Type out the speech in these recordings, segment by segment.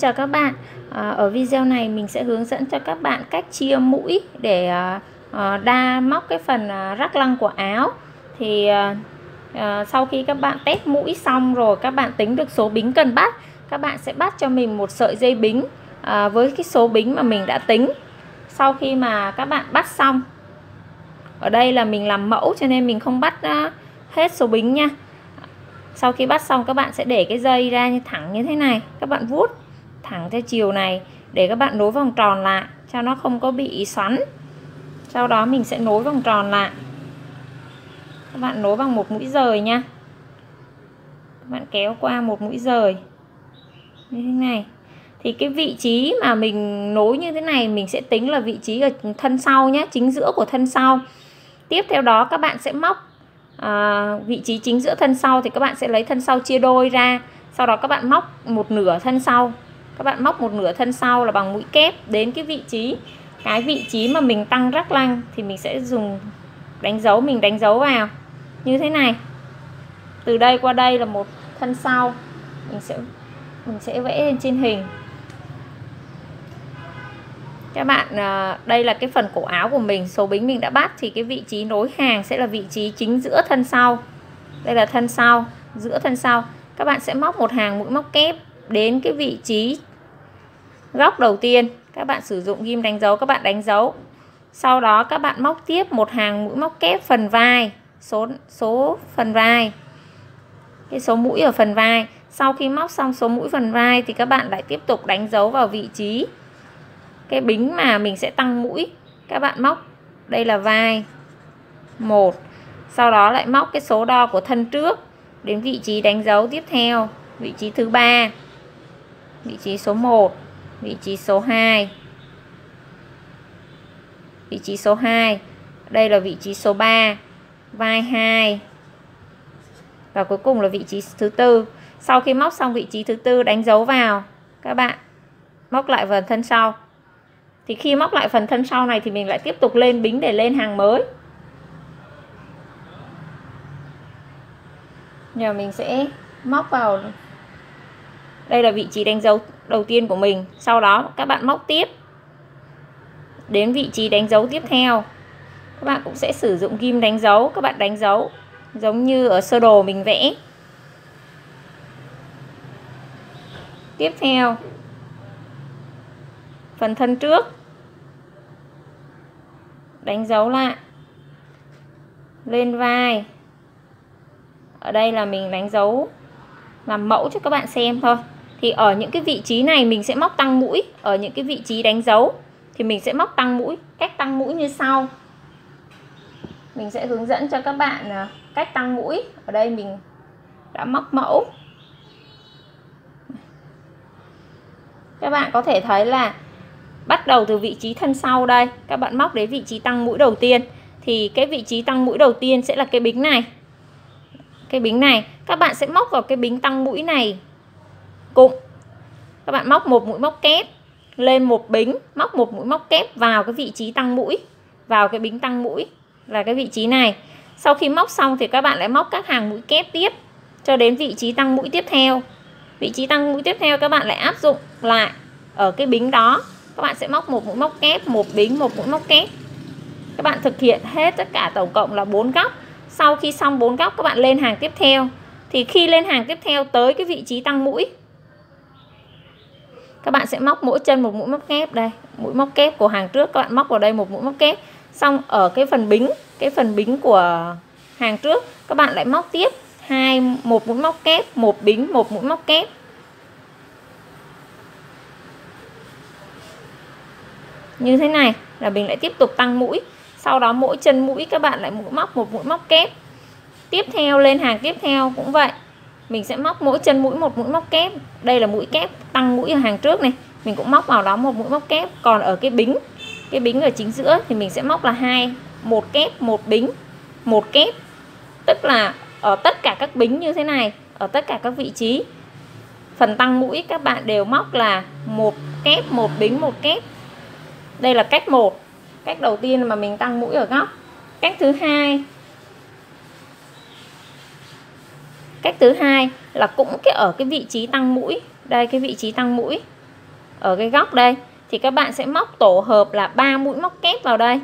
Chào các bạn, ở video này mình sẽ hướng dẫn cho các bạn cách chia mũi để đa móc cái phần rắc lăng của áo. Thì sau khi các bạn test mũi xong rồi, các bạn tính được số bính cần bắt, các bạn sẽ bắt cho mình một sợi dây bính với cái số bính mà mình đã tính. Sau khi mà các bạn bắt xong, ở đây là mình làm mẫu cho nên mình không bắt hết số bính nha. Sau khi bắt xong, các bạn sẽ để cái dây ra như thẳng như thế này, các bạn vuốt thẳng theo chiều này để các bạn nối vòng tròn lại cho nó không có bị xoắn. Sau đó mình sẽ nối vòng tròn lại, các bạn nối bằng một mũi dời nha, các bạn kéo qua một mũi dời như thế này. Thì cái vị trí mà mình nối như thế này mình sẽ tính là vị trí ở thân sau nhé, chính giữa của thân sau. Tiếp theo đó các bạn sẽ móc vị trí chính giữa thân sau, thì các bạn sẽ lấy thân sau chia đôi ra, sau đó các bạn móc một nửa thân sau. Các bạn móc một nửa thân sau là bằng mũi kép đến cái vị trí mà mình tăng rắc lăng, thì mình sẽ dùng đánh dấu, mình đánh dấu vào như thế này. Từ đây qua đây là một thân sau, mình sẽ vẽ lên trên hình. Các bạn, đây là cái phần cổ áo của mình, số bính mình đã bắt, thì cái vị trí nối hàng sẽ là vị trí chính giữa thân sau. Đây là thân sau, giữa thân sau. Các bạn sẽ móc một hàng mũi móc kép đến cái vị trí góc đầu tiên, các bạn sử dụng ghim đánh dấu, các bạn đánh dấu. Sau đó các bạn móc tiếp một hàng mũi móc kép phần vai, số phần vai, cái số mũi ở phần vai. Sau khi móc xong số mũi phần vai thì các bạn lại tiếp tục đánh dấu vào vị trí cái bính mà mình sẽ tăng mũi. Các bạn móc, đây là vai 1, sau đó lại móc cái số đo của thân trước đến vị trí đánh dấu tiếp theo, vị trí thứ 3, vị trí số 1, vị trí số 2. Vị trí số 2, đây là vị trí số 3, vai 2. Và cuối cùng là vị trí thứ 4. Sau khi móc xong vị trí thứ 4 đánh dấu vào, các bạn móc lại phần thân sau. Thì khi móc lại phần thân sau này thì mình lại tiếp tục lên bính để lên hàng mới. Giờ mình sẽ móc vào, đây là vị trí đánh dấu đầu tiên của mình. Sau đó các bạn móc tiếp đến vị trí đánh dấu tiếp theo. Các bạn cũng sẽ sử dụng ghim đánh dấu, các bạn đánh dấu giống như ở sơ đồ mình vẽ. Tiếp theo phần thân trước, đánh dấu lại lên vai. Ở đây là mình đánh dấu làm mẫu cho các bạn xem thôi. Thì ở những cái vị trí này mình sẽ móc tăng mũi, ở những cái vị trí đánh dấu thì mình sẽ móc tăng mũi. Cách tăng mũi như sau, mình sẽ hướng dẫn cho các bạn cách tăng mũi. Ở đây mình đã móc mẫu, các bạn có thể thấy là bắt đầu từ vị trí thân sau đây, các bạn móc đến vị trí tăng mũi đầu tiên. Thì cái vị trí tăng mũi đầu tiên sẽ là cái bính này. Cái bính này, các bạn sẽ móc vào cái bính tăng mũi này cụm. Các bạn móc một mũi móc kép lên một bính, móc một mũi móc kép vào cái vị trí tăng mũi, vào cái bính tăng mũi là cái vị trí này. Sau khi móc xong thì các bạn lại móc các hàng mũi kép tiếp cho đến vị trí tăng mũi tiếp theo. Vị trí tăng mũi tiếp theo các bạn lại áp dụng lại ở cái bính đó. Các bạn sẽ móc một mũi móc kép, một bính, một mũi móc kép. Các bạn thực hiện hết tất cả tổng cộng là 4 góc. Sau khi xong 4 góc các bạn lên hàng tiếp theo. Thì khi lên hàng tiếp theo tới cái vị trí tăng mũi, các bạn sẽ móc mỗi chân một mũi móc kép. Đây, mũi móc kép của hàng trước các bạn móc vào đây một mũi móc kép. Xong ở cái phần bính của hàng trước các bạn lại móc tiếp một mũi móc kép, một bính, một mũi móc kép. Như thế này là mình lại tiếp tục tăng mũi. Sau đó mỗi chân mũi các bạn lại móc một mũi móc kép. Tiếp theo lên hàng tiếp theo cũng vậy, mình sẽ móc mỗi chân mũi một mũi móc kép. Đây là mũi kép tăng mũi ở hàng trước này, mình cũng móc vào đó một mũi móc kép. Còn ở cái bính ở chính giữa thì mình sẽ móc là một kép, một bính, một kép. Tức là ở tất cả các bính như thế này, ở tất cả các vị trí phần tăng mũi các bạn đều móc là một kép, một bính, một kép. Đây là cách 1, cách đầu tiên mà mình tăng mũi ở góc. Cách thứ hai là cũng ở cái vị trí tăng mũi. Đây, cái vị trí tăng mũi ở cái góc đây thì các bạn sẽ móc tổ hợp là 3 mũi móc kép vào đây.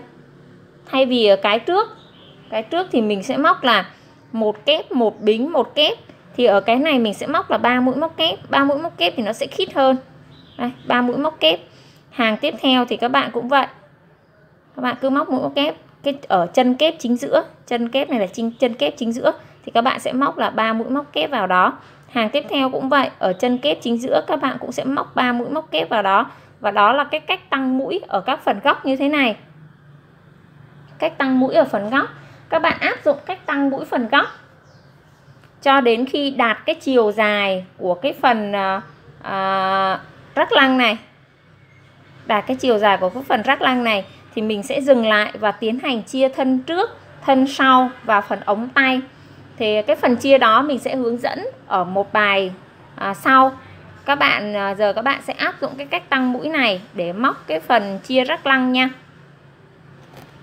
Thay vì ở cái trước thì mình sẽ móc là một kép, một bính, một kép, thì ở cái này mình sẽ móc là 3 mũi móc kép. 3 mũi móc kép thì nó sẽ khít hơn. Đây, 3 mũi móc kép. Hàng tiếp theo thì các bạn cũng vậy. Các bạn cứ móc mũi móc kép cái ở chân kép chính giữa, chân kép này là chân kép chính giữa thì các bạn sẽ móc là 3 mũi móc kép vào đó. Hàng tiếp theo cũng vậy, ở chân kép chính giữa các bạn cũng sẽ móc 3 mũi móc kép vào đó. Và đó là cái cách tăng mũi ở các phần góc như thế này. Cách tăng mũi ở phần góc, các bạn áp dụng cách tăng mũi phần góc cho đến khi đạt cái chiều dài của cái phần raglan này. Đạt cái chiều dài của cái phần raglan này thì mình sẽ dừng lại và tiến hành chia thân trước, thân sau và phần ống tay. Thì cái phần chia đó mình sẽ hướng dẫn ở một bài sau. Các bạn giờ các bạn sẽ áp dụng cái cách tăng mũi này để móc cái phần chia raglan nha.